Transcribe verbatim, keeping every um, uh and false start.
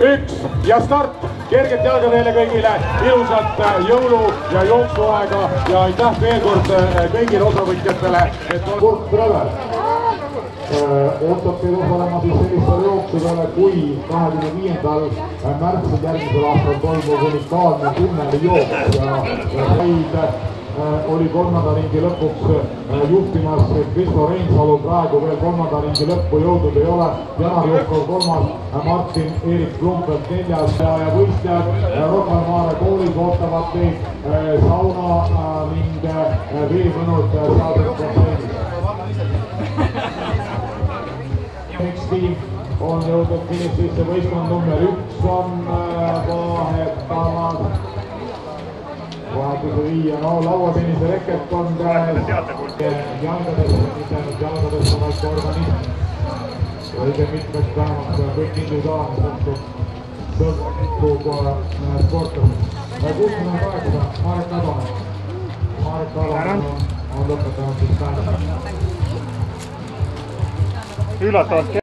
üks ja start! Kerget jalga teile kõigile, ilusat jõulu- ja jooksuaega ja aitäh veel kord kõigile osavõtjatele, et on kord rõve. Ootab teil osalema siis sellistel jooksudele, kui kahekümne viiendal märtsil järgmisel aastal toimub unikaalne tunneli jooks ja vaid oli kolmanda ringi lõpuks juhtimas Kristo Reinsalu, praegu veel kolmanda ringi lõppu jõudnud ei ole. Janar Juhkov kolmas, Martin-Erik Plumpelt neljas ja võistjad Rocklamaare koolis ootavad teid sauna ning viivinud saadet. Tiim on jõudnud finishisse, võistkond number üks on vahetamas. Vahetuse viia, no lauapenise reket on käes. Jalgades, mitte ainult jalgades, on vaid organism. Õige mitmeks vähemaks on kõik individuaalselt sõltub sportlased. kuuskümmend kaheksa, Marek Adone. Marek Adone on lõpetanud siis pärast. Üllatavalt.